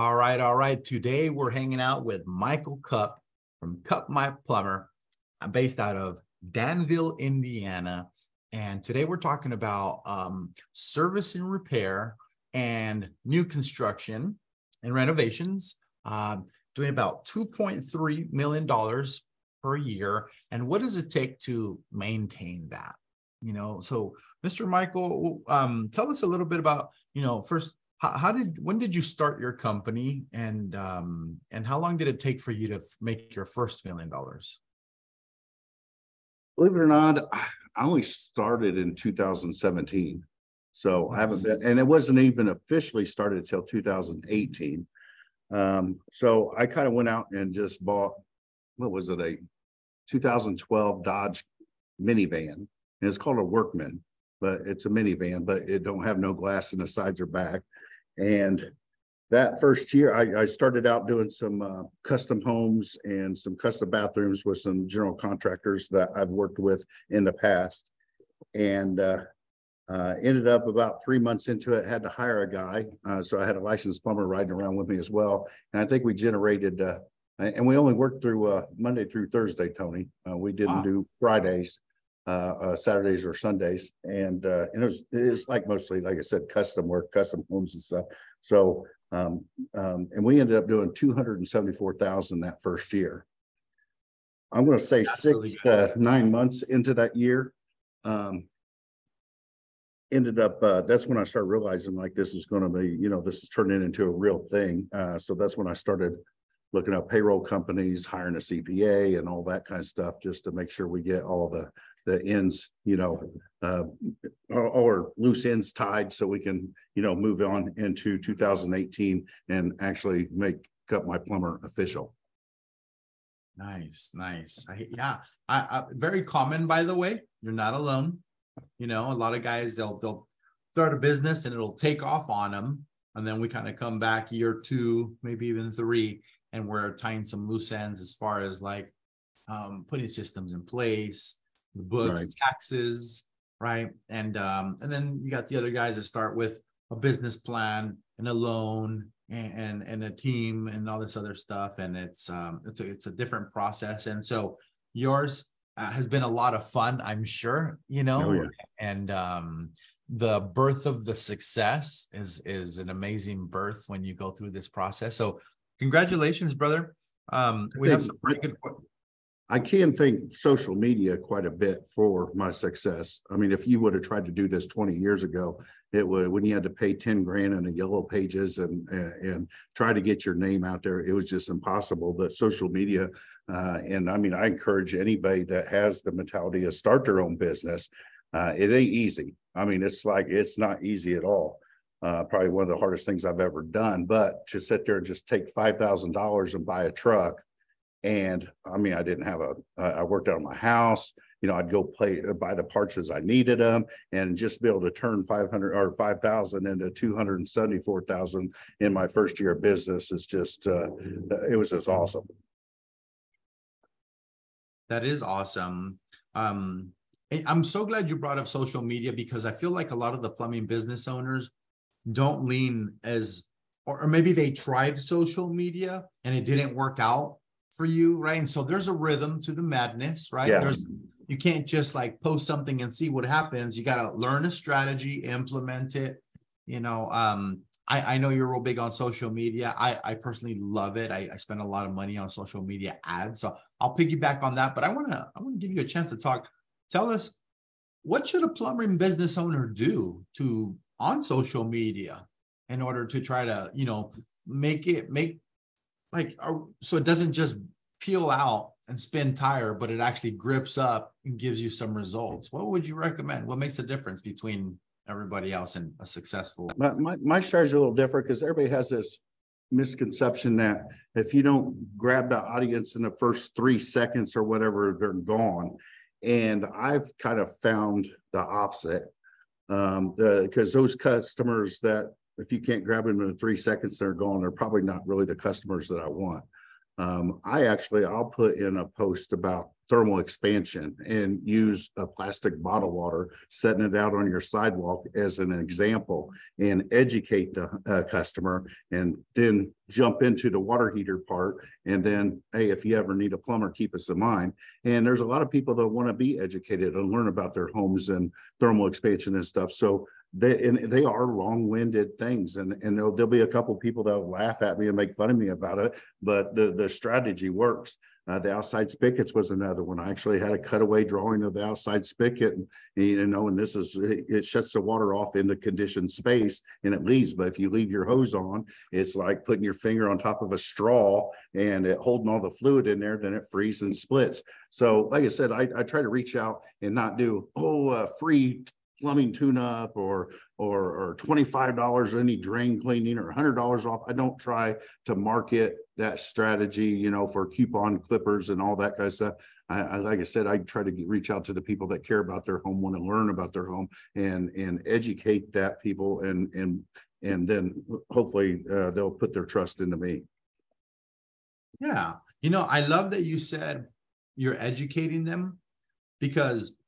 All right, all right. Today we're hanging out with Michael Cupp from Cupp My Plumber. I'm based out of Danville, Indiana. And today we're talking about service and repair and new construction and renovations, doing about $2.3 million per year. And what does it take to maintain that? You know, so Mr. Michael, tell us a little bit about, you know, first, when did you start your company, and how long did it take for you to make your first $1 million? Believe it or not, I only started in 2017. So nice. I haven't been, and it wasn't even officially started until 2018. So I kind of went out and just bought, what was it, a 2012 Dodge minivan, and it's called a Workman, but it's a minivan, but it don't have no glass in the sides or back. And that first year, I started out doing some custom homes and some custom bathrooms with some general contractors that I've worked with in the past. And ended up about 3 months into it, had to hire a guy. So I had a licensed plumber riding around with me as well. And I think we generated, and we only worked through Monday through Thursday, Tony. We didn't wow. do Fridays. Saturdays or Sundays, and it was like mostly, like I said, custom work, custom homes and stuff. So, and we ended up doing 274,000 that first year. I'm going to say absolutely 6 to 9 months into that year, ended up. That's when I started realizing, like, this is going to be, you know, this is turning into a real thing. So that's when I started looking up payroll companies, hiring a CPA, and all that kind of stuff, just to make sure we get all the ends, you know, or loose ends tied, so we can, you know, move on into 2018 and actually make Cupp My Plumber official. Nice, nice. I very common, by the way. You're not alone. You know, a lot of guys, they'll start a business and it'll take off on them, and then we kind of come back year two, maybe even three, and we're tying some loose ends as far as like putting systems in place. The books, right. Taxes, right? And then you got the other guys that start with a business plan and a loan and a team and all this other stuff. And it's a different process. And so yours has been a lot of fun, I'm sure, you know. Oh, yeah. And the birth of the success is an amazing birth when you go through this process. So congratulations, brother. We have some pretty good. I can thank social media quite a bit for my success. I mean, if you would have tried to do this 20 years ago, it would, when you had to pay 10 grand in the yellow pages and try to get your name out there, it was just impossible. But social media, and I mean, I encourage anybody that has the mentality to start their own business. It ain't easy. I mean, it's not easy at all. Probably one of the hardest things I've ever done, but to sit there and just take $5,000 and buy a truck. And I mean, I didn't have I worked out of my house, you know, I'd go buy the parts as I needed them, and just be able to turn 500 or 5,000 into 274,000 in my first year of business is just, it was just awesome. That is awesome. I'm so glad you brought up social media, because I feel like a lot of the plumbing business owners don't lean as, or maybe they tried social media and it didn't work out for you, right? And so there's a rhythm to the madness, right? Yeah. You can't just like post something and see what happens. You got to learn a strategy, implement it. You know, I know you're real big on social media. I personally love it. I spend a lot of money on social media ads, so I'll piggyback on that. But I want to give you a chance to talk. Tell us, what should a plumbing business owner do on social media in order to try to, you know, so it doesn't just peel out and spin tire, but it actually grips up and gives you some results. What would you recommend? What makes a difference between everybody else and a successful? My strategy is a little different, because everybody has this misconception that if you don't grab the audience in the first 3 seconds or whatever, they're gone. And I've kind of found the opposite, because those customers that, if you can't grab them in 3 seconds, they're gone. They're probably not really the customers that I want. I'll put in a post about thermal expansion and use a plastic bottled water, setting it out on your sidewalk as an example, and educate the customer, and then jump into the water heater part. And then, hey, if you ever need a plumber, keep us in mind. And there's a lot of people that want to be educated and learn about their homes and thermal expansion and stuff. So they are long-winded things, and there'll be a couple people that will laugh at me and make fun of me about it, but the strategy works. The outside spigots was another one. I actually had a cutaway drawing of the outside spigot, and this is, it shuts the water off in the conditioned space and it leaves. But if you leave your hose on, it's like putting your finger on top of a straw and it holding all the fluid in there, then it freezes and splits. So like I said, I try to reach out and not do, free plumbing tune-up or $25 any drain cleaning or $100 off. I don't try to market that strategy, for coupon clippers and all that kind of stuff. Like I said, I try to reach out to the people that care about their home, want to learn about their home, and educate that people, and then hopefully they'll put their trust into me. Yeah, I love that you said you're educating them, because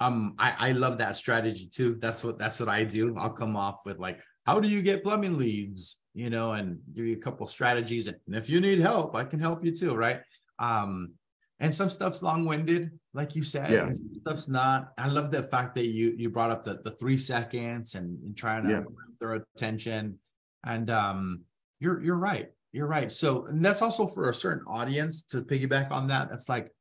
I love that strategy too. That's what I do. I'll come off with like, how do you get plumbing leads? And give you a couple strategies. And if you need help, I can help you too, right? And some stuff's long-winded, like you said. Yeah. And some stuff's not. I love the fact that you brought up the 3 seconds and trying to grab their attention. And you're right. You're right. So, and that's also for a certain audience, to piggyback on that. That's like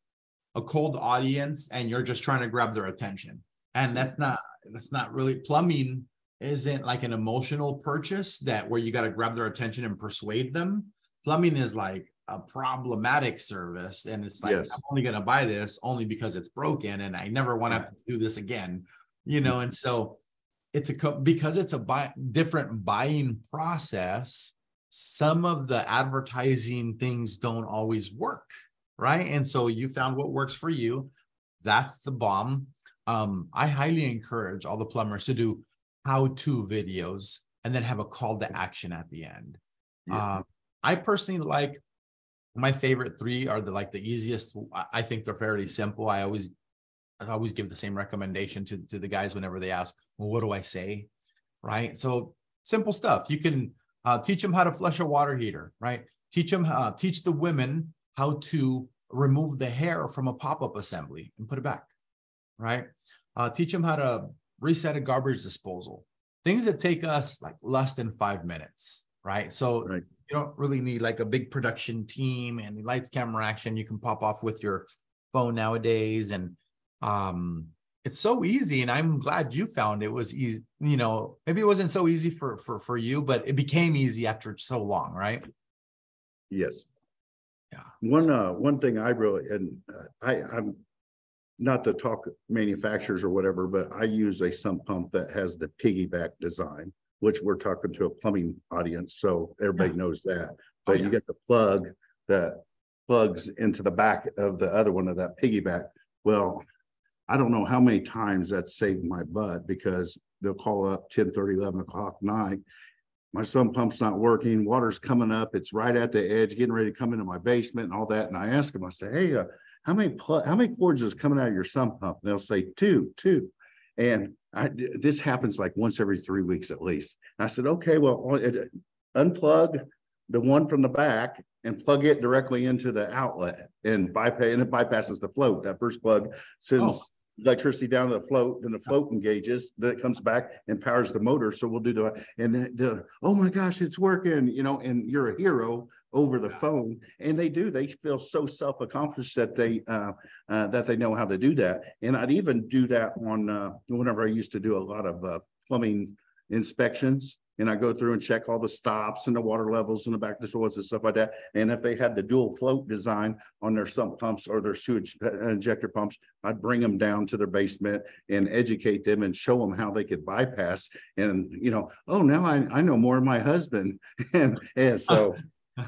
a cold audience, and you're just trying to grab their attention. And that's not really, plumbing isn't like an emotional purchase where you got to grab their attention and persuade them. Plumbing is like a problematic service. And it's like, I'm only going to buy this only because it's broken, and I never want to have to do this again, and so because it's a different buying process, some of the advertising things don't always work. Right. And so you found what works for you. That's the bomb. I highly encourage all the plumbers to do how-to videos and then have a call to action at the end. Yeah. I personally like, my favorite three are the easiest. I think they're fairly simple. I always give the same recommendation to the guys whenever they ask, well, what do I say? Right. So simple stuff. You can teach them how to flush a water heater. Right. Teach the women how to remove the hair from a pop-up assembly and put it back, right? Teach them how to reset a garbage disposal. Things that take us like less than 5 minutes, right? So you don't really need like a big production team and lights, camera, action. You can pop off with your phone nowadays. And it's so easy. And I'm glad you found it was easy. Maybe it wasn't so easy for you, but it became easy after so long, right? Yes. Yeah. One thing I really, I'm not to talk manufacturers or whatever, but I use a sump pump that has the piggyback design, which we're talking to a plumbing audience, so everybody knows that. But you get the plug that plugs into the back of the other one, of that piggyback. Well, I don't know how many times that saved my butt, because they'll call up 10:30, 11 o'clock night. My sump pump's not working, water's coming up, it's right at the edge, getting ready to come into my basement and all that. And I ask them, I say, hey, how many cords is coming out of your sump pump? And they'll say, two. And this happens like once every 3 weeks at least. And I said, okay, well, unplug the one from the back and plug it directly into the outlet, and it bypasses the float. That first plug sends electricity down to the float, then the float engages, then it comes back and powers the motor. So we'll do that. And oh my gosh, it's working, and you're a hero over the phone. And they feel so self-accomplished that they know how to do that. And I'd even do that on, whenever I used to do a lot of plumbing inspections. And I go through and check all the stops and the water levels and the back disorders and stuff like that. And if they had the dual float design on their sump pumps or their sewage injector pumps, I'd bring them down to their basement and educate them and show them how they could bypass. And, now I know more of my husband. And so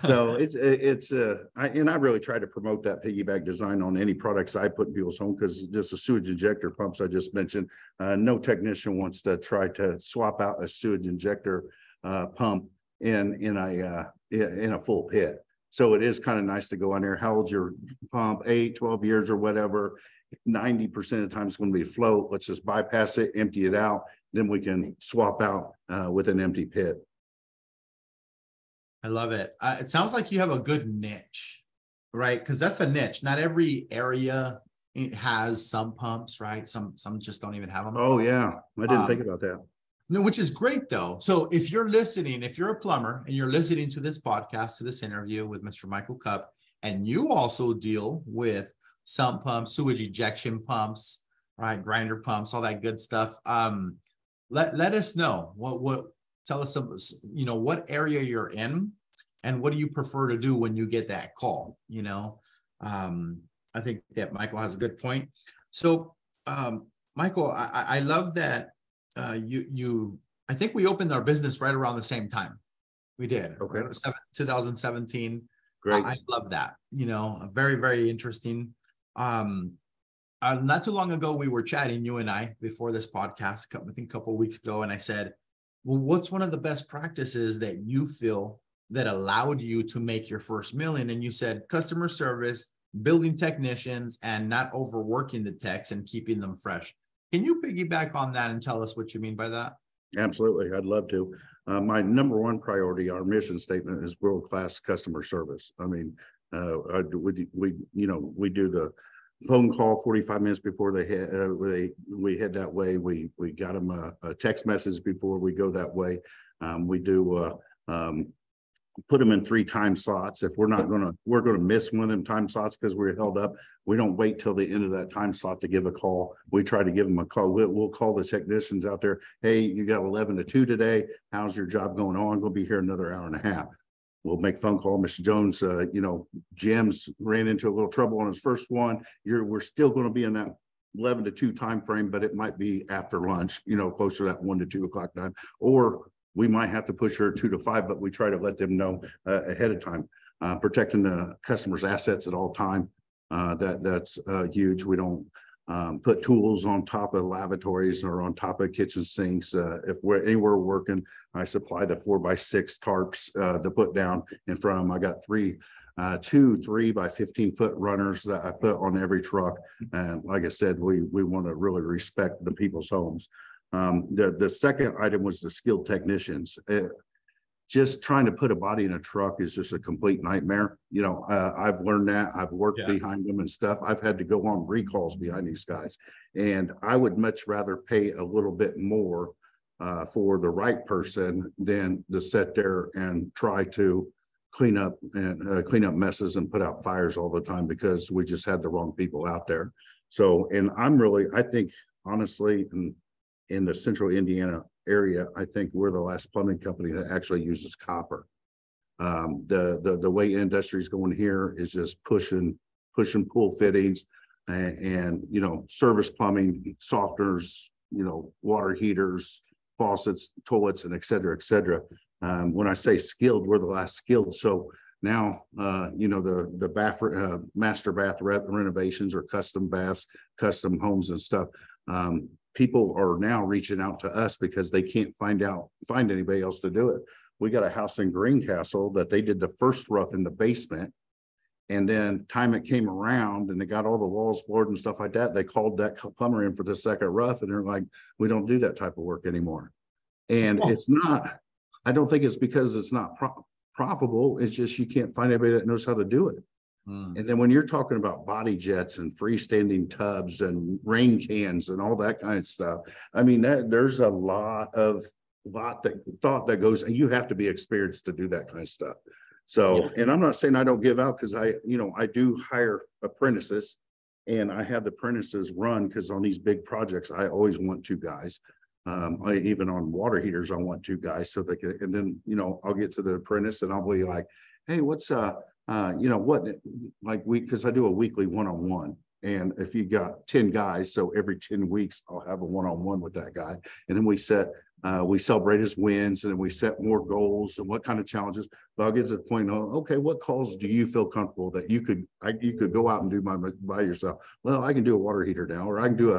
and I really try to promote that piggyback design on any products I put in people's home, because just the sewage injector pumps I just mentioned, no technician wants to try to swap out a sewage injector pump in a full pit. So it is kind of nice to go on there. How old's your pump? 8, 12 years or whatever. 90% of the time it's going to be float. Let's just bypass it, empty it out. Then we can swap out with an empty pit. I love it. It sounds like you have a good niche, right? Because that's a niche. Not every area has some pumps, right? Some just don't even have them. Oh, yeah. I didn't think about that. No, which is great, though. So if you're listening, if you're a plumber and you're listening to this podcast, to this interview with Mr. Michael Cupp, and you also deal with sump pumps, sewage ejection pumps, right, grinder pumps, all that good stuff, let us know. Tell us some, what area you're in and what do you prefer to do when you get that call, I think that Michael has a good point. So, Michael, I love that I think we opened our business right around the same time. We did. Okay. 2017. Great. I love that, very, very interesting. Not too long ago, we were chatting, you and I, before this podcast, I think a couple of weeks ago, and I said, well, what's one of the best practices that you feel that allowed you to make your first million? And you said customer service, building technicians, and not overworking the techs and keeping them fresh. Can you piggyback on that and tell us what you mean by that? Absolutely. I'd love to. My number one priority, our mission statement, is world-class customer service. I mean, we do the phone call 45 minutes before we head that way. We got them a text message before we go that way. We do put them in 3 time slots. If we're going to miss one of them time slots because we're held up, we don't wait till the end of that time slot to give a call. We try to give them a call. We'll call the technicians out there. Hey, you got 11 to 2 today. How's your job going on? We'll be here another hour and a half. We'll make phone call. Mr. Jones, Jim's ran into a little trouble on his first one. We're still going to be in that 11 to 2 time frame, but it might be after lunch, closer to that 1 to 2 o'clock time. Or we might have to push her 2 to 5, but we try to let them know ahead of time. Protecting the customer's assets at all time. That's huge. We don't put tools on top of lavatories or on top of kitchen sinks. If we're anywhere working, I supply the 4x6 tarps to put down in front of them. I got 2 3 by 15 foot runners that I put on every truck. And like I said, we want to really respect the people's homes. The second item was the skilled technicians. Just trying to put a body in a truck is just a complete nightmare. I've learned that. I've worked behind them and stuff. I've had to go on recalls behind these guys. And I would much rather pay a little bit more for the right person than to sit there and try to clean up messes and put out fires all the time, because we just had the wrong people out there. So, and I think, honestly, in the central Indiana area, I think we're the last plumbing company that actually uses copper. The way industry's going here is just pushing pool fittings and service plumbing, softeners, water heaters, faucets, toilets, and et cetera, et cetera. When I say skilled, we're the last skilled. So now, the bath, master bath renovations or custom baths, custom homes and stuff. People are now reaching out to us because they can't find anybody else to do it. We got a house in Greencastle that they did the first rough in the basement. And then time it came around and they got all the walls floored and stuff like that, they called that plumber in for the second rough. And they're like, we don't do that type of work anymore. And I don't think it's because it's not profitable. It's just, you can't find anybody that knows how to do it. And then when you're talking about body jets and freestanding tubs and rain cans and all that kind of stuff, I mean, there's a lot that thought that goes, and you have to be experienced to do that kind of stuff. So, and I'm not saying I don't give out, because I do hire apprentices, and I have the apprentices run, because on these big projects, I always want 2 guys. Even on water heaters, I want 2 guys, so they can, and then, I'll get to the apprentice and I'll be like, hey, what's because I do a weekly one-on-one, and if you got 10 guys, so every 10 weeks I'll have a one-on-one with that guy, and then we celebrate his wins, and then we set more goals and what kind of challenges. But I'll get to the point on, okay, what calls do you feel comfortable that you could go out and do by yourself? Well, I can do a water heater now, or I can do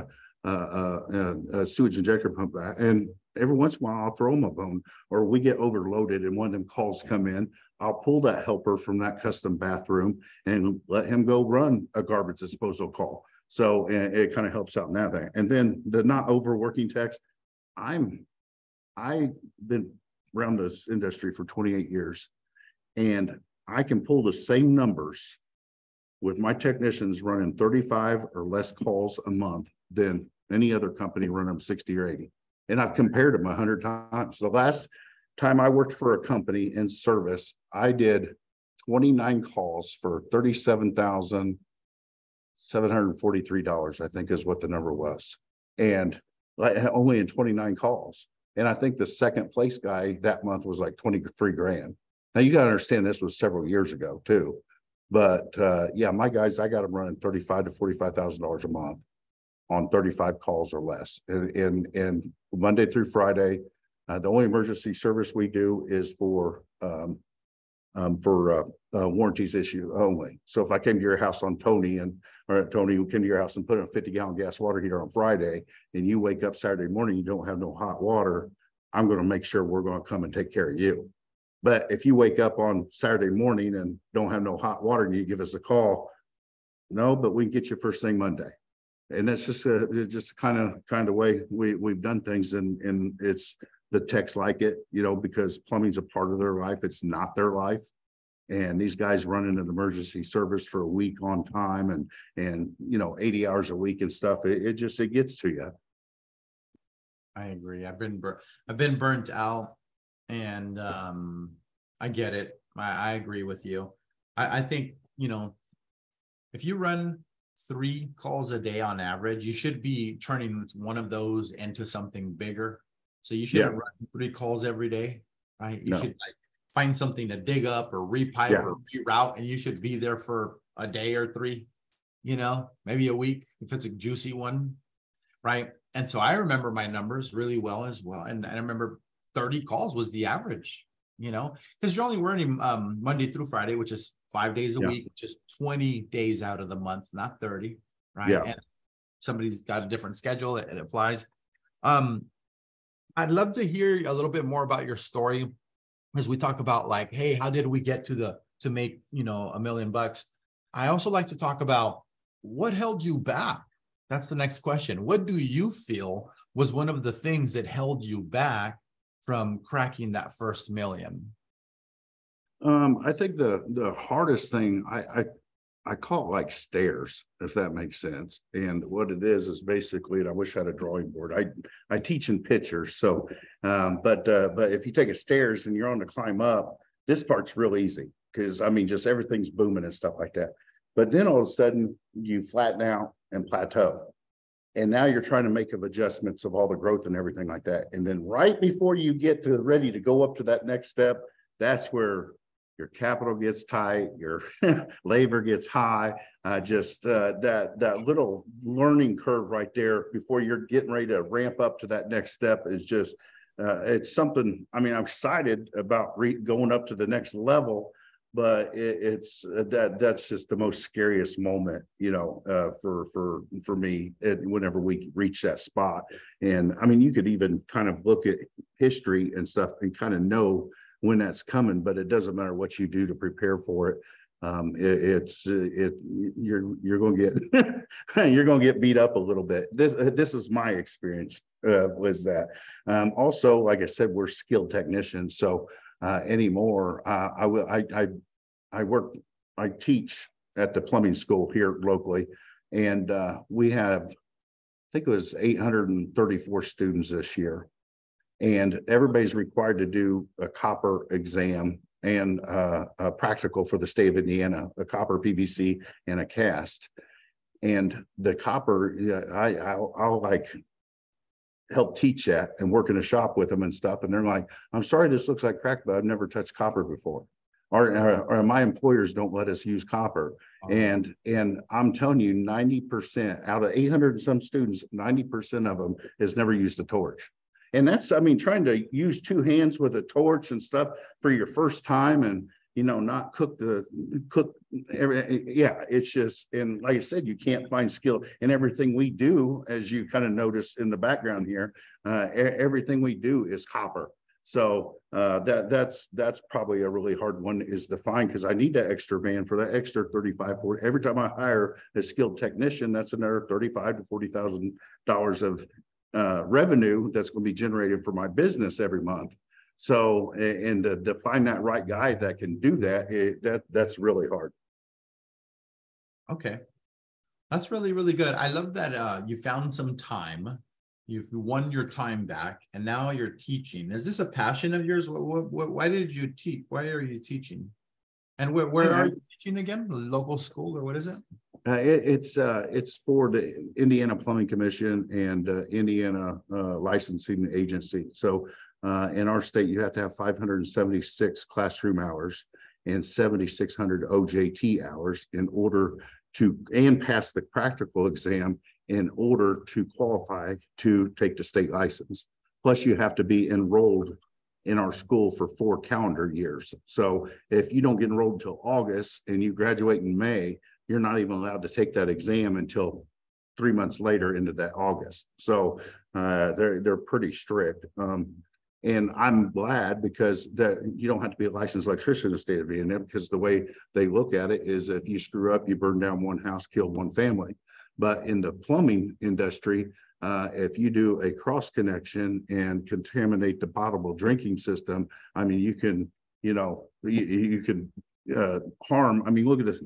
a sewage injector pump, and every once in a while I'll throw them a bone, or we get overloaded and one of them calls come in, I'll pull that helper from that custom bathroom and let him go run a garbage disposal call. So it kind of helps out in that thing. And then the not overworking techs, I've been around this industry for 28 years, and I can pull the same numbers with my technicians running 35 or less calls a month than any other company running them 60 or 80. And I've compared them 100 times. The last time I worked for a company in service, I did 29 calls for $37,743, I think is what the number was. And only in 29 calls. And I think the second place guy that month was like 23 grand. Now you gotta understand this was several years ago too. But yeah, my guys, I got them running $35,000 to $45,000 a month on 35 calls or less. And Monday through Friday, the only emergency service we do is for warranties issue only. So if I came to your house on Tony or Tony came to your house and put in a 50-gallon gas water heater on Friday, and you wake up Saturday morning, you don't have no hot water, I'm going to make sure we're going to come and take care of you. But if you wake up on Saturday morning and don't have no hot water and you give us a call, no, but we can get you first thing Monday. And that's just kind of way we've done things. And it's, the techs like it, you know, because plumbing's a part of their life. It's not their life. And these guys running an emergency service for a week on time and you know, 80 hours a week and stuff, it gets to you. I agree. I've been burnt out. And I get it. I agree with you. I think, you know, if you run 3 calls a day on average, you should be turning one of those into something bigger. So you shouldn't run 3 calls every day, right? You should like, find something to dig up or repipe or reroute, and you should be there for a day or 3, you know, maybe a week if it's a juicy one, right? And so I remember my numbers really well as well. And I remember 30 calls was the average, you know, because you're only running Monday through Friday, which is 5 days a week, which is 20 days out of the month, not 30, right? Yeah. And somebody's got a different schedule, it applies. I'd love to hear a little bit more about your story as we talk about like, hey, how did we get to make, you know, $1 million? I also like to talk about what held you back. That's the next question. What do you feel was one of the things that held you back from cracking that first million? I think the hardest thing, I call it like stairs, if that makes sense. And what it is basically, and I wish I had a drawing board. I teach in pictures. So, but if you take a stairs and you're on to climb up, this part's real easy. Cause I mean, just everything's booming and stuff like that. But then all of a sudden you flatten out and plateau. And now you're trying to make adjustments of all the growth and everything like that. And then right before you get to ready to go up to that next step, that's where your capital gets tight, your labor gets high, that little learning curve right there before you're getting ready to ramp up to that next step is just, it's something, I mean, I'm excited about going up to the next level, but that's just the most scariest moment, you know, for me, whenever we reach that spot. And I mean, you could even kind of look at history and stuff and kind of know when that's coming, but it doesn't matter what you do to prepare for it. You're going to get you're going to get beat up a little bit. This is my experience was that. Also, like I said, we're skilled technicians, so anymore I teach at the plumbing school here locally, and we have, I think it was 834 students this year. And everybody's required to do a copper exam and a practical for the state of Indiana, a copper PVC and a cast. And the copper, I'll like help teach that and work in a shop with them and stuff. And they're like, I'm sorry, this looks like crack, but I've never touched copper before. Or my employers don't let us use copper. And I'm telling you, 90% out of 800 and some students, 90% of them has never used a torch. And that's, I mean, trying to use 2 hands with a torch and stuff for your first time. And you know, not cook the cook every, yeah, it's just, and like I said, you can't find skill in everything we do, as you kind of notice in the background here, everything we do is copper. So that's probably a really hard one is to find, because I need that extra van for that extra 35, 40. Every time I hire a skilled technician, that's another $35,000 to $40,000 of revenue that's going to be generated for my business every month. So, and to find that right guy that can do that, that's really hard. Okay. That's really, really good. I love that you found some time. You've won your time back, and now you're teaching. Is this a passion of yours? Why did you teach? Why are you teaching? And where are you teaching again? The local school, or what is it? It's for the Indiana Plumbing Commission and Indiana Licensing Agency. So in our state, you have to have 576 classroom hours and 7,600 OJT hours in order to, and pass the practical exam in order to qualify to take the state license. Plus you have to be enrolled in our school for 4 calendar years. So if you don't get enrolled until August and you graduate in May, you're not even allowed to take that exam until 3 months later into that August. So they're pretty strict. And I'm glad, because that you don't have to be a licensed electrician in the state of Indiana, because the way they look at it is if you screw up, you burn down 1 house, kill 1 family. But in the plumbing industry, if you do a cross connection and contaminate the potable drinking system, I mean, you can, you know, you can harm. I mean, look at this,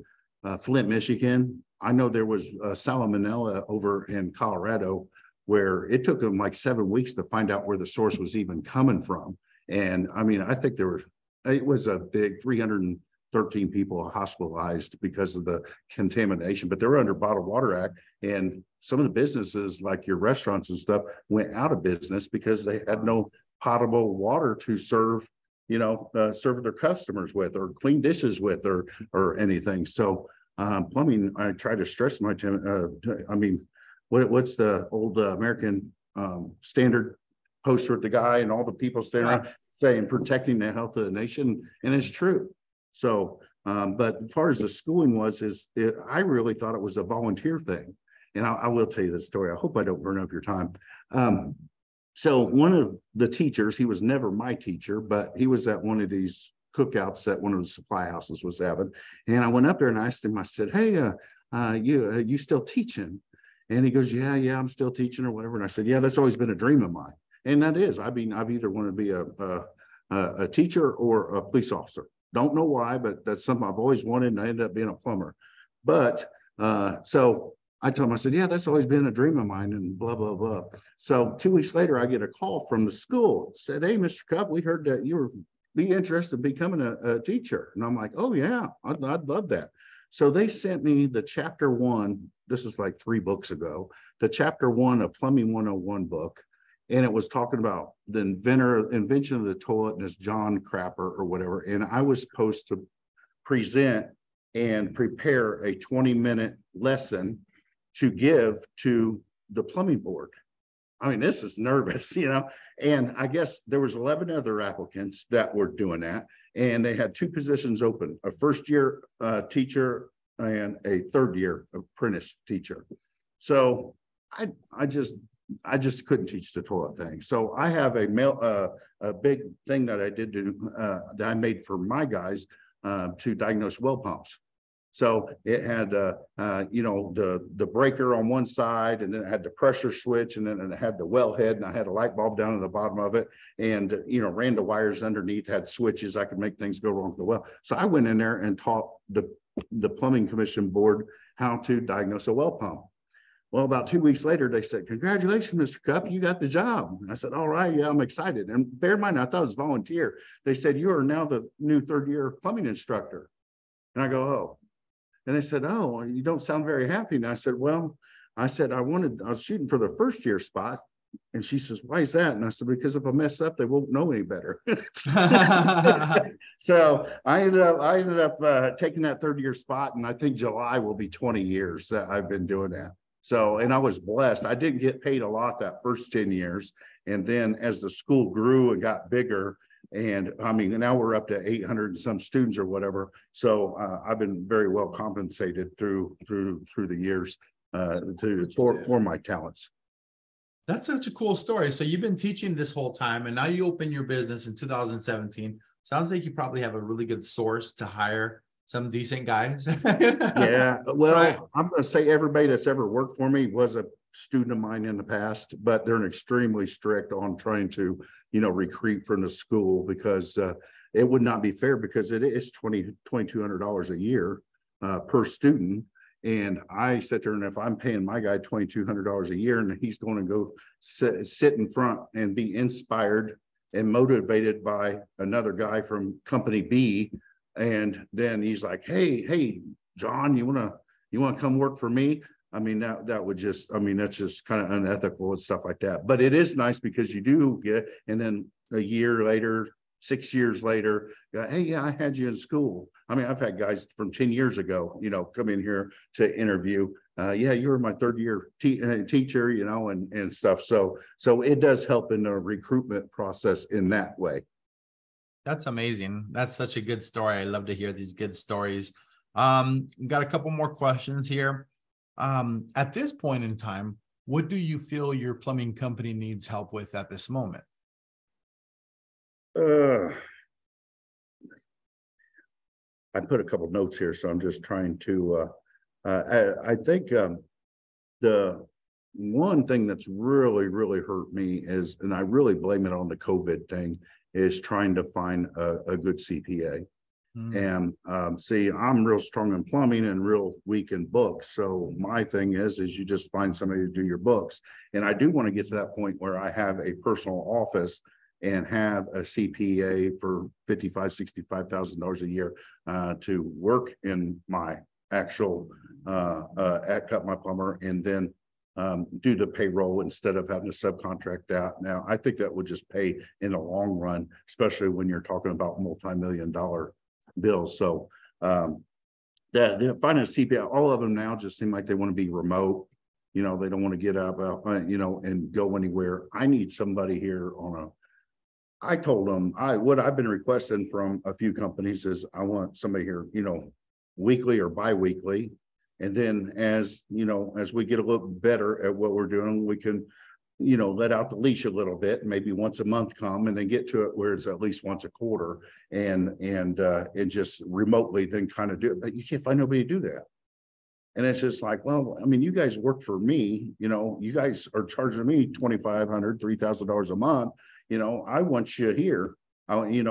Flint, Michigan. I know there was salmonella over in Colorado, where it took them like 7 weeks to find out where the source was even coming from. And I mean, I think there were, it was a big 313 people are hospitalized because of the contamination, but they're under Bottled Water Act, and some of the businesses like your restaurants and stuff went out of business because they had no potable water to serve, you know, serve their customers with, or clean dishes with, or anything. So plumbing, I try to stress my I mean, what's the old American standard poster with the guy and all the people standing around saying protecting the health of the nation, and it's true. So, but as far as the schooling was, I really thought it was a volunteer thing. And I will tell you this story. I hope I don't burn up your time. So one of the teachers, he was never my teacher, but he was at one of these cookouts that one of the supply houses was having. And I went up there and I asked him, I said, hey, you still teaching? And he goes, yeah, I'm still teaching or whatever. And I said, yeah, that's always been a dream of mine. And that is, I mean, I've either wanted to be a teacher or a police officer. Don't know why, but that's something I've always wanted, and I ended up being a plumber. But so I told him, I said, yeah, that's always been a dream of mine, and blah, blah, blah. So 2 weeks later, I get a call from the school, said, hey, Mr. Cupp, we heard that you were interested in becoming a teacher. And I'm like, oh, yeah, I'd love that. So they sent me the chapter 1, this is like 3 books ago, the chapter 1 of Plumbing 101 book. And it was talking about the invention of the toilet, and it's John Crapper or whatever. And I was supposed to present and prepare a 20-minute lesson to give to the plumbing board. I mean, this is nervous, you know. And I guess there was 11 other applicants that were doing that. And they had 2 positions open, a first-year teacher and a third-year apprentice teacher. So I just couldn't teach the toilet thing. So I have a big thing that I did do that I made for my guys to diagnose well pumps. So it had you know, the breaker on one side, and then it had the pressure switch, and then it had the well head, and I had a light bulb down at the bottom of it, and you know, ran the wires underneath, had switches. I could make things go wrong with the well. So I went in there and taught the Plumbing Commission board how to diagnose a well pump. Well, about 2 weeks later, they said, congratulations, Mr. Cupp, you got the job. And I said, all right, yeah, I'm excited. And bear in mind, I thought it was volunteer. They said, you are now the new third-year plumbing instructor. And I go, oh. And they said, oh, you don't sound very happy. And I said, well, I was shooting for the first-year spot. And she says, why is that? And I said, because if I mess up, they won't know any better. So I ended up taking that third-year spot. And I think July will be 20 years that I've been doing that. So, and I was blessed. I didn't get paid a lot that first 10 years. And then as the school grew and got bigger, And I mean, now we're up to 800 and some students or whatever. So I've been very well compensated through the years for my talents. That's such a cool story. So you've been teaching this whole time, and now you open your business in 2017. Sounds like you probably have a really good source to hire some decent guys. Yeah, well, right. I'm going to say everybody that's ever worked for me was a student of mine in the past, but they're extremely strict on trying to, you know, recruit from the school, because it would not be fair, because it is $2,200 a year per student. And I sit there, and if I'm paying my guy $2,200 a year, and he's going to go sit in front and be inspired and motivated by another guy from company B, and then he's like, hey, John, you wanna come work for me? I mean, that would just, I mean, that's just kind of unethical and stuff like that. But it is nice, because you do get, and then a year later, 6 years later, hey, yeah, I had you in school. I mean, I've had guys from 10 years ago, you know, come in here to interview. Yeah, you were my third year teacher, you know, and stuff. So it does help in the recruitment process in that way. That's amazing. That's such a good story. I love to hear these good stories. Got a couple more questions here. At this point in time, what do you feel your plumbing company needs help with at this moment? I put a couple notes here, so I'm just trying to, I think the one thing that's really, really hurt me is, and I really blame it on the COVID thing, is trying to find a good CPA. Mm-hmm. And see, I'm real strong in plumbing and real weak in books. So my thing is you just find somebody to do your books. And I do want to get to that point where I have a personal office and have a CPA for $55,000, $65,000 a year to work in my actual at Cupp My Plumber, and then do the payroll instead of having to subcontract out. Now, I think that would just pay in the long run, especially when you're talking about multi-million-dollar bills. So finding a CPA, all of them now just seem like they want to be remote. You know, they don't want to get up, you know, and go anywhere. I need somebody here on a, I told them, what I've been requesting from a few companies is I want somebody here, you know, weekly or biweekly. And then as, you know, as we get a little better at what we're doing, we can, you know, let out the leash a little bit, maybe once a month come, and then get to it where it's at least once a quarter, and just remotely then kind of do it. But you can't find nobody to do that. And it's just like, well, I mean, you guys work for me, you know, you guys are charging me $2,500, $3,000 a month. You know, I want you here. We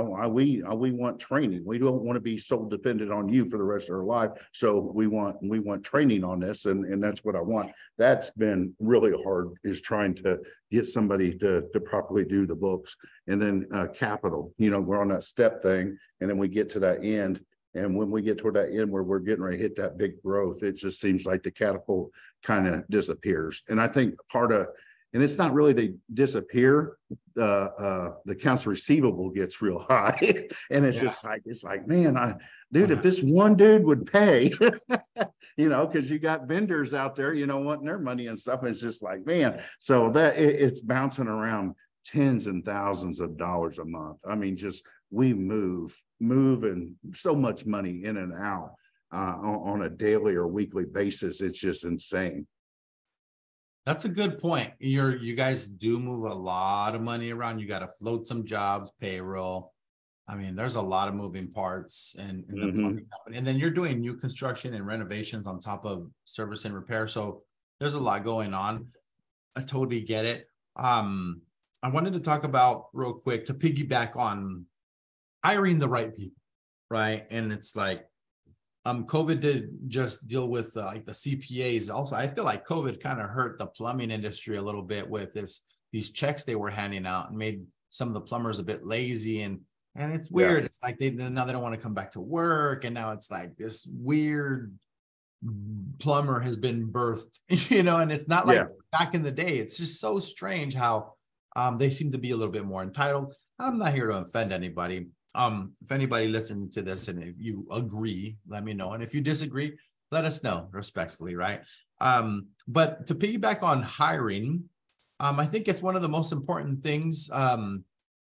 want training. We don't want to be so dependent on you for the rest of our life. So we want training on this, and that's what I want. That's been really hard, is trying to get somebody to properly do the books. And then capital, you know, we're on that step thing, and then we get to that end. And when we get toward that end where we're getting ready to hit that big growth, it just seems like the catapult kind of disappears. And I think part of, and it's not really they disappear, the accounts receivable gets real high. And it's just like, it's like, man, dude, if this one dude would pay, you know, because you got vendors out there, you know, wanting their money and stuff. And it's just like, man, so that it's bouncing around tens and thousands of dollars a month. I mean, just we moving so much money in and out on a daily or weekly basis. It's just insane. That's a good point. You guys do move a lot of money around. You got to float some jobs, payroll. I mean, there's a lot of moving parts in the plumbing company. And then you're doing new construction and renovations on top of service and repair. So there's a lot going on. I totally get it. I wanted to talk about real quick, to piggyback on hiring the right people, right? And it's like, COVID did just deal with like the CPAs. Also, I feel like COVID kind of hurt the plumbing industry a little bit with these checks they were handing out, and made some of the plumbers a bit lazy. And it's weird. Yeah. It's like now they don't want to come back to work. And now it's like this weird plumber has been birthed, you know, and it's not like back in the day. It's just so strange how they seem to be a little bit more entitled. I'm not here to offend anybody. If anybody listening to this and if you agree, let me know. And if you disagree, let us know respectfully, right? But to piggyback on hiring, I think it's one of the most important things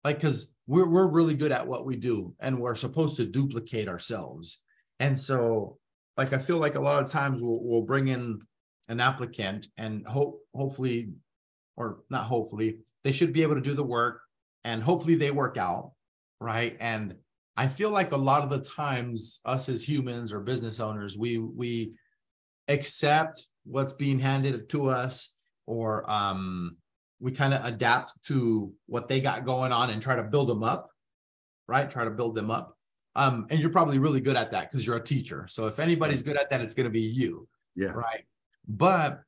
Like, because we're really good at what we do, and we're supposed to duplicate ourselves. And so, like, I feel like a lot of times we'll bring in an applicant and hopefully, or not hopefully, they should be able to do the work, and hopefully they work out, right? And I feel like a lot of the times us as humans or business owners, we accept what's being handed to us, or we kind of adapt to what they got going on and try to build them up, right? Try to build them up. And you're probably really good at that because you're a teacher. So if anybody's good at that, it's going to be you. Yeah. Right. But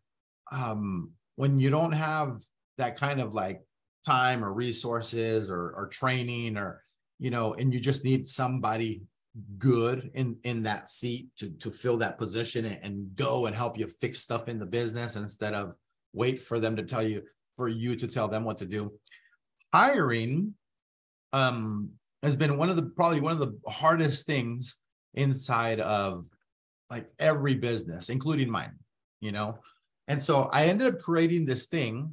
when you don't have that kind of like time or resources or training or, you know, and you just need somebody good in that seat to fill that position and go and help you fix stuff in the business instead of wait for them to tell you, for you to tell them what to do. Hiring has been probably one of the hardest things inside of like every business, including mine, you know? And so I ended up creating this thing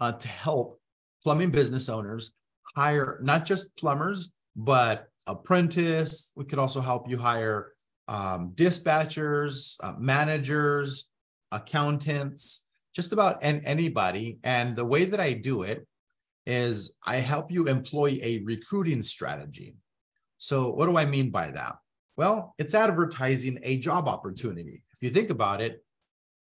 to help plumbing business owners hire not just plumbers, but apprentices. We could also help you hire dispatchers, managers, accountants, just about anybody. And the way that I do it is I help you employ a recruiting strategy. So what do I mean by that? Well, it's advertising a job opportunity. If you think about it,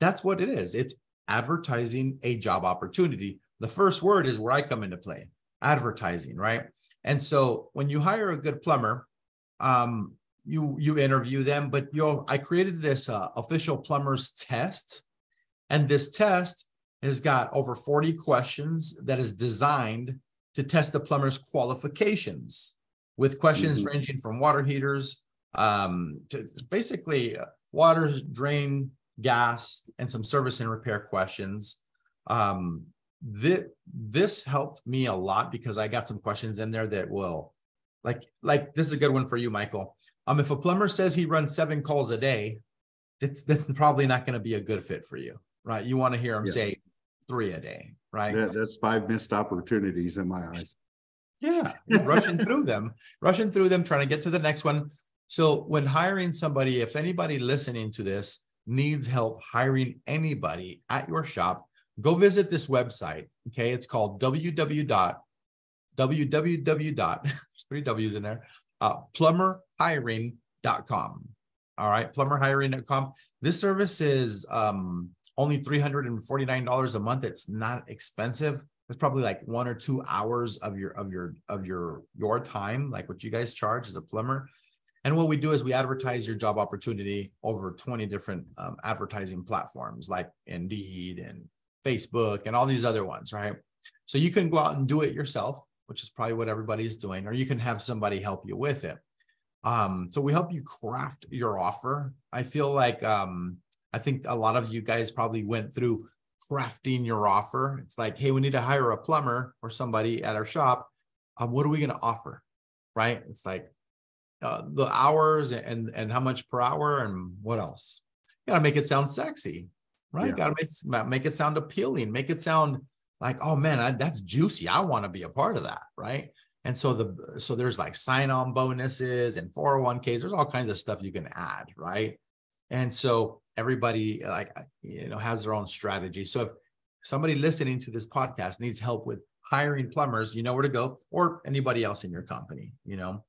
that's what it is. It's advertising a job opportunity. The first word is where I come into play, advertising, right? And so when you hire a good plumber, you interview them, but I created this official plumber's test. And this test has got over 40 questions that is designed to test the plumber's qualifications, with questions ranging from water heaters to basically water, drain, gas, and some service and repair questions. This helped me a lot because I got some questions in there that will, like this is a good one for you, Michael. If a plumber says he runs 7 calls a day, that's probably not going to be a good fit for you, right? You want to hear him say 3 a day, right? That's 5 missed opportunities in my eyes. Yeah, rushing through them, trying to get to the next one. So when hiring somebody, if anybody listening to this needs help hiring anybody at your shop, go visit this website, okay? It's called there's 3 W's in there, plumberhiring.com. All right, plumberhiring.com. This service is only $349 a month. It's not expensive. It's probably like 1 or 2 hours of your time, like what you guys charge as a plumber. And what we do is we advertise your job opportunity over 20 different advertising platforms, like Indeed and Facebook and all these other ones, right? So you can go out and do it yourself, which is probably what everybody's doing, or you can have somebody help you with it. So we help you craft your offer. I feel like, I think a lot of you guys probably went through crafting your offer. It's like, hey, we need to hire a plumber or somebody at our shop. What are we going to offer? Right. It's like, the hours and how much per hour and what else. You got to make it sound sexy, right? Yeah. Got to make it sound appealing, make it sound like, oh man, that's juicy. I want to be a part of that. Right. And so so there's like sign-on bonuses and 401ks. There's all kinds of stuff you can add, right? And so everybody has their own strategy. So if somebody listening to this podcast needs help with hiring plumbers, you know where to go, or anybody else in your company, you know.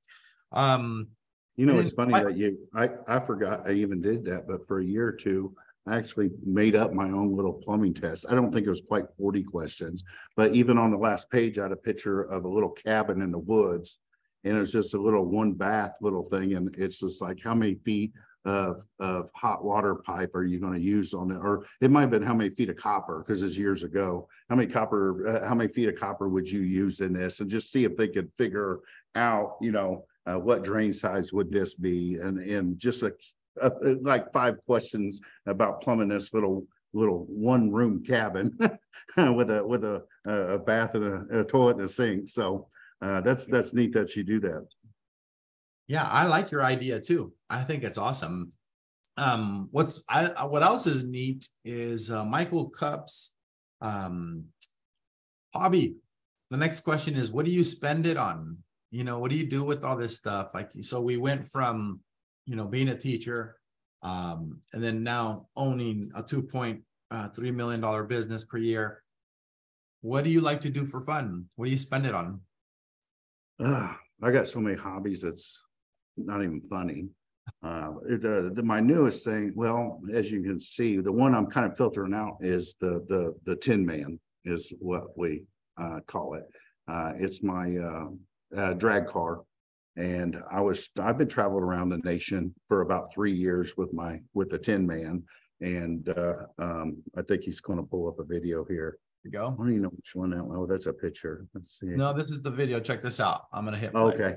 It's funny that I forgot I even did that, but for a year or two, I actually made up my own little plumbing test. I don't think it was quite 40 questions, but even on the last page, I had a picture of a little cabin in the woods, and it was just a little 1-bath little thing. And it's just like, how many feet of hot water pipe are you going to use on it? Or it might've been how many feet of copper, because it's years ago. How many feet of copper would you use in this? And just see if they could figure out, what drain size would this be? And just like 5 questions about plumbing this little 1-room cabin with a bath and a toilet and a sink. So that's neat that you do that. Yeah, I like your idea too. I think it's awesome. What else is neat is Michael Cupp's hobby the next question is, what do you spend it on? You know, what do you do with all this stuff? Like, so we went from, you know, being a teacher and then now owning a $2.3 million business per year. What do you like to do for fun? What do you spend it on? I got so many hobbies. That's not even funny. My newest thing, well, as you can see, the one I'm kind of filtering out is the Tin Man is what we call it. It's my drag car, and I've been traveling around the nation for about 3 years with the Tin Man, and I think he's going to pull up a video here. You go. I don't even know which one that one. Oh, that's a picture. Let's see. No, this is the video. Check this out. I'm gonna hit play. Okay.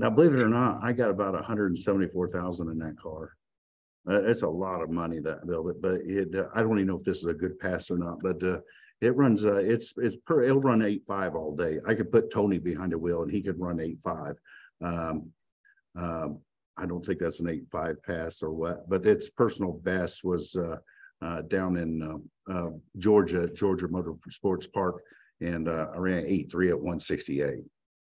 Now, believe it or not, I got about $174,000 in that car. It's a lot of money that I built it, but I don't even know if this is a good pass or not. But it runs. It'll run 8.5 all day. I could put Tony behind the wheel and he could run 8.5. I don't think that's an 8.5 pass or what, but its personal best was down in Georgia Motor Sports Park, and I ran 8.3 at 168.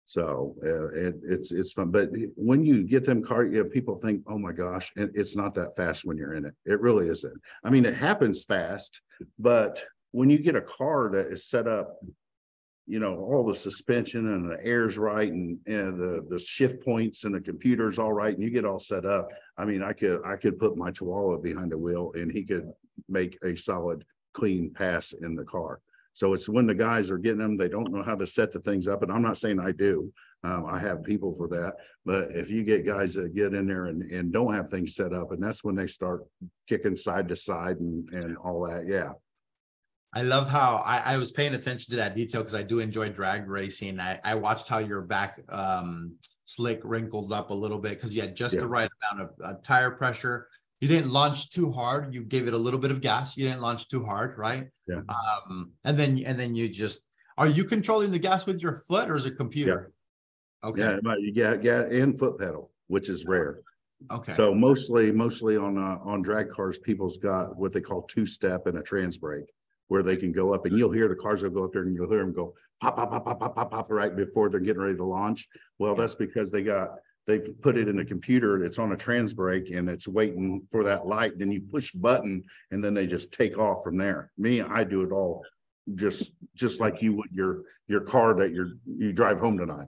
So it's fun. But when you get them car, you know, people think, oh my gosh, and it's not that fast when you're in it. It really isn't. I mean, it happens fast, but when you get a car that is set up, you know, all the suspension and the air's right, and the shift points and the computer's all right, and you get all set up. I mean, I could put my Chihuahua behind the wheel and he could make a solid clean pass in the car. So it's when the guys are getting them, they don't know how to set the things up. And I'm not saying I do. I have people for that. But if you get guys that get in there and don't have things set up, and that's when they start kicking side to side and all that. Yeah. I love how I was paying attention to that detail because I do enjoy drag racing. I watched how your back slick wrinkled up a little bit because you had just the right amount of tire pressure. You didn't launch too hard. You gave it a little bit of gas. You didn't launch too hard, right? Yeah. And then you just, are you controlling the gas with your foot or is it computer? Yeah. Okay. Yeah, but you got gas and foot pedal, which is rare. Okay. So mostly on drag cars, people's got what they call two-step and a trans brake, where they can go up, and you'll hear the cars will go up there and you'll hear them go pop, pop, pop, pop, pop, pop, pop right before they're getting ready to launch. Well, that's because they've put it in a computer. It's on a trans brake and it's waiting for that light. Then you push button and then they just take off from there. Me, I do it all just like you would your car that you drive home tonight.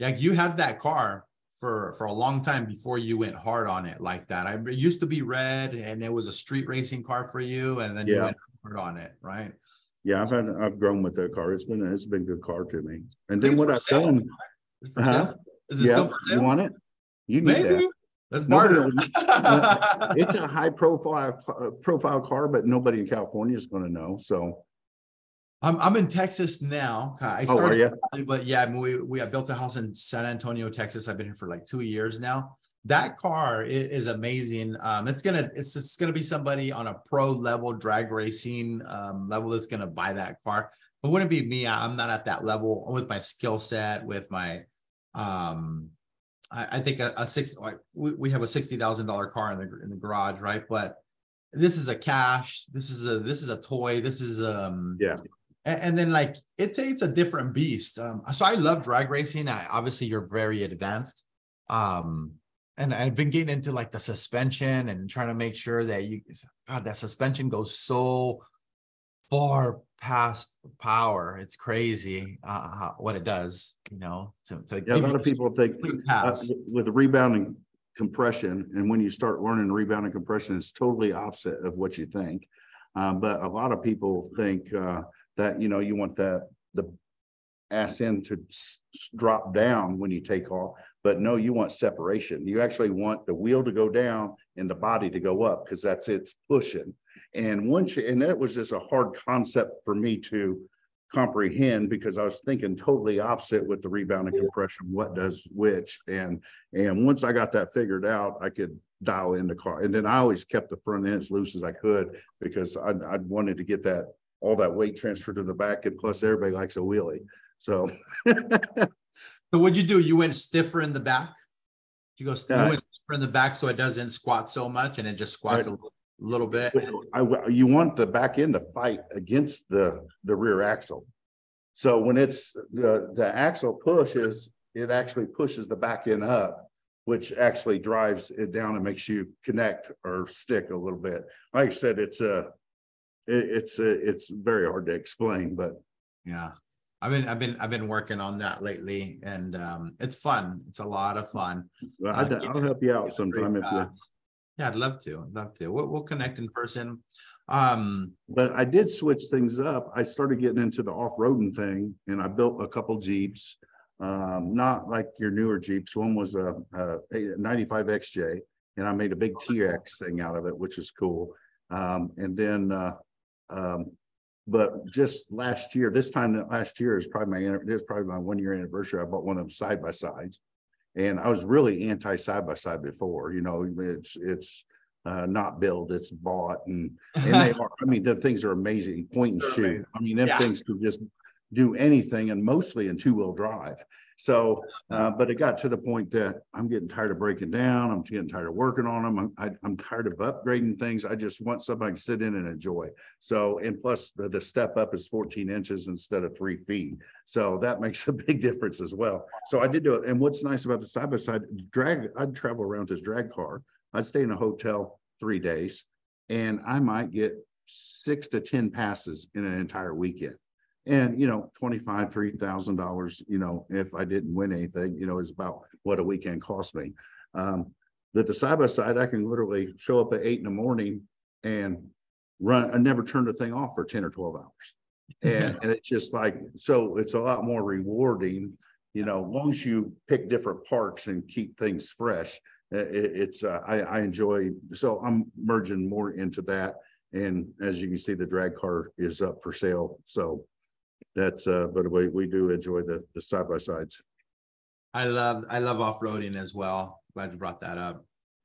Yeah, you had that car for a long time before you went hard on it like that. It used to be red and it was a street racing car for you, and then you went on it, right? Yeah, I've grown with that car. It's been a good car to me. And then what I've done, it's for sale. Is it still for sale? You want it? You need that. That's barter. It's a high profile car, but nobody in California is going to know. So I'm in Texas now. I started, but yeah, I built a house in San Antonio, Texas. I've been here for like 2 years now. That car is amazing. It's gonna be somebody on a pro level drag racing level that's gonna buy that car. It wouldn't be me. I'm not at that level with my skill set. With my, I think we have a $60,000 car in the garage, right? But this is a cash. This is a toy. This is And then like it's a different beast. So I love drag racing. Obviously you're very advanced. And I've been getting into like the suspension and trying to make sure that that suspension goes so far past power. It's crazy what it does, you know, a lot of people think with rebounding compression. And when you start learning rebounding compression, it's totally opposite of what you think. But a lot of people think that, you know, you want the ass end to drop down when you take off. But no, you want separation. You actually want the wheel to go down and the body to go up, because that's its pushing. And that was just a hard concept for me to comprehend, because I was thinking totally opposite with the rebound and compression, what does which. And once I got that figured out, I could dial in the car. And then I always kept the front end as loose as I could, because I wanted to get that all that weight transferred to the back. And plus, everybody likes a wheelie. So. So what'd you do? You went stiffer in the back? You went stiffer in the back so it doesn't squat so much, and it just squats a little a little bit. You want the back end to fight against the rear axle. So when it's the axle pushes, it actually pushes the back end up, which actually drives it down and makes you connect or stick a little bit. Like I said, it's very hard to explain, but yeah, I've been working on that lately, and it's fun. It's a lot of fun. Well, I'll help you out sometime if you. Yeah, I'd love to. We'll connect in person. But I did switch things up. I started getting into the off-roading thing, and I built a couple Jeeps. Not like your newer Jeeps. One was a 95 XJ, and I made a big TRX thing out of it, which is cool. And then, but just last year, last year is probably my 1 year anniversary. I bought one of them side-by-sides, and I was really anti side-by-side before. You know, it's not built, it's bought, and they are. I mean, the things are amazing, point and shoot. I mean, them things could just do anything, and mostly in two-wheel drive. So, but it got to the point that I'm getting tired of breaking down. I'm getting tired of working on them. I'm tired of upgrading things. I just want something I can sit in and enjoy. So, and plus the step up is 14 inches instead of 3 feet. So that makes a big difference as well. So I did do it. And what's nice about the side-by-side drag, I'd travel around with this drag car. I'd stay in a hotel 3 days, and I might get 6 to 10 passes in an entire weekend. And, you know, $3,000, you know, if I didn't win anything, you know, is about what a weekend cost me. But the side-by-side, I can literally show up at 8 in the morning and run. I never turned the thing off for 10 or 12 hours. And it's just like, so it's a lot more rewarding, you know, as long as you pick different parts and keep things fresh. I enjoy, so I'm merging more into that. And as you can see, the drag car is up for sale. So that's but we do enjoy the side-by-sides. I love off-roading as well. Glad you brought that up.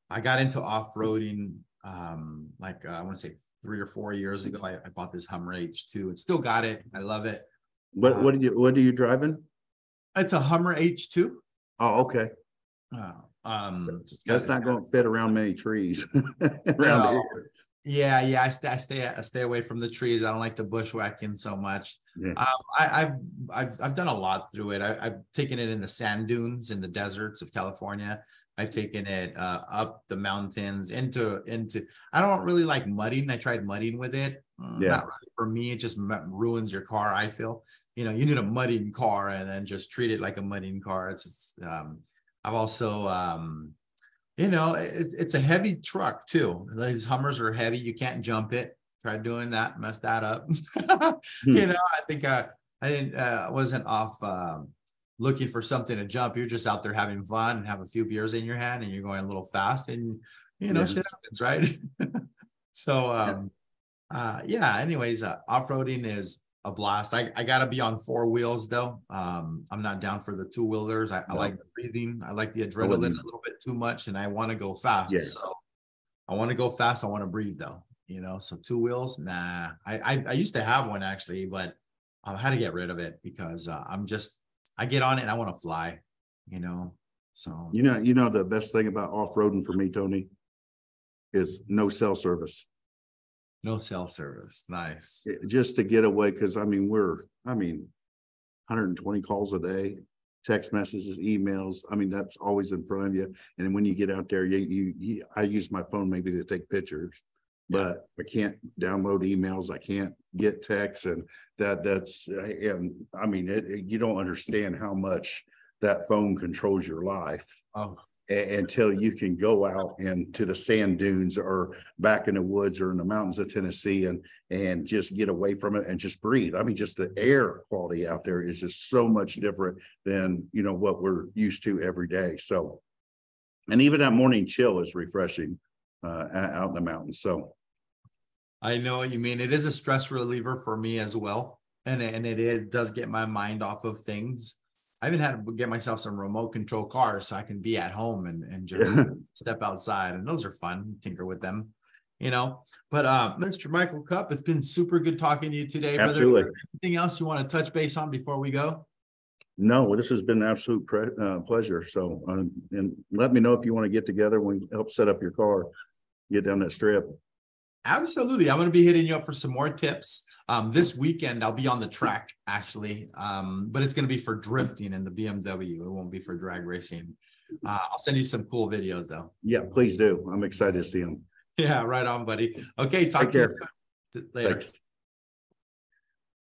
I got into off-roading I want to say 3 or 4 years ago. I bought this Hummer H2 and still got it. I love it. What are you driving? It's a Hummer H2. Oh, okay. That's not going to fit around many trees. Yeah. I stay away from the trees. I don't like the bushwhacking so much. Yeah. I've done a lot through it. I've taken it in the sand dunes in the deserts of California. I've taken it up the mountains into. I don't really like mudding. I tried mudding with it. Yeah. Not really for me, it just ruins your car. I feel, you know, you need a mudding car and then just treat it like a mudding car. I've also. You know, it's a heavy truck too. These Hummers are heavy. You can't jump it. Tried doing that, messed that up. You know, I think I wasn't off looking for something to jump. You're just out there having fun and have a few beers in your hand, and you're going a little fast, and you know, shit happens, right? So, Anyways, off-roading is a blast. I got to be on four wheels though. I'm not down for the two wheelers. I like the breathing. I like the adrenaline a little bit too much, and I want to go fast. Yeah. So I want to go fast. I want to breathe though, you know, so two wheels. Nah, I used to have one actually, but I had to get rid of it because I get on it and I want to fly, you know? So, you know, the best thing about off-roading for me, Tony, is no cell service. No cell service. Nice. Just to get away. Cause I mean, 120 calls a day, text messages, emails. I mean, that's always in front of you. And when you get out there, I use my phone maybe to take pictures, but I can't download emails. I can't get texts. And you don't understand how much that phone controls your life. Oh. Until you can go out and to the sand dunes or back in the woods or in the mountains of Tennessee and just get away from it and just breathe. I mean, just the air quality out there is just so much different than, you know, what we're used to every day. So, and even that morning chill is refreshing out in the mountains. So I know what you mean. It is a stress reliever for me as well. And it does get my mind off of things. I even had to get myself some remote control cars so I can be at home and just step outside. And those are fun. Tinker with them, you know. But Mr. Michael Cupp, it's been super good talking to you today. Absolutely. Brother, anything else you want to touch base on before we go? No, this has been an absolute pleasure. So, and let me know if you want to get together when we help set up your car, get down that strip. Absolutely. I'm going to be hitting you up for some more tips. This weekend, I'll be on the track, actually, but it's going to be for drifting in the BMW. It won't be for drag racing. I'll send you some cool videos, though. Yeah, please do. I'm excited to see them. Yeah, right on, buddy. Okay, talk to you later. Thanks.